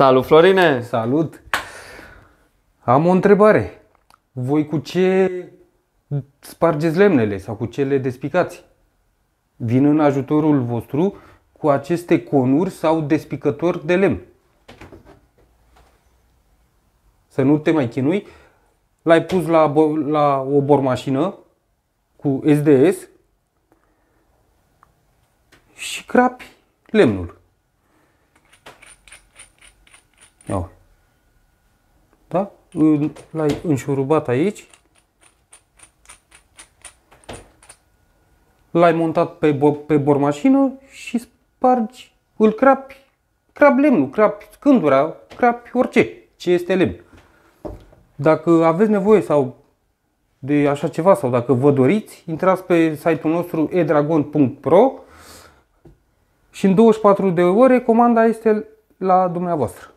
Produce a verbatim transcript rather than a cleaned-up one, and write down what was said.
Salut, Florine! Salut! Am o întrebare. Voi cu ce spargeți lemnele sau cu ce le despicați? Vin în ajutorul vostru cu aceste conuri sau despicători de lemn. Să nu te mai chinui. L-ai pus la, la o bormașină cu S D S și crapi lemnul. Da? L-ai înșurubat aici. L-ai montat pe, bo pe bormașină și spargi, îl crapi, crapi lemnul, crapi scândura, crapi orice, ce este lemn. Dacă aveți nevoie sau de așa ceva sau dacă vă doriți, intrați pe site-ul nostru e dragon punct pro și în douăzeci și patru de ore comanda este la dumneavoastră.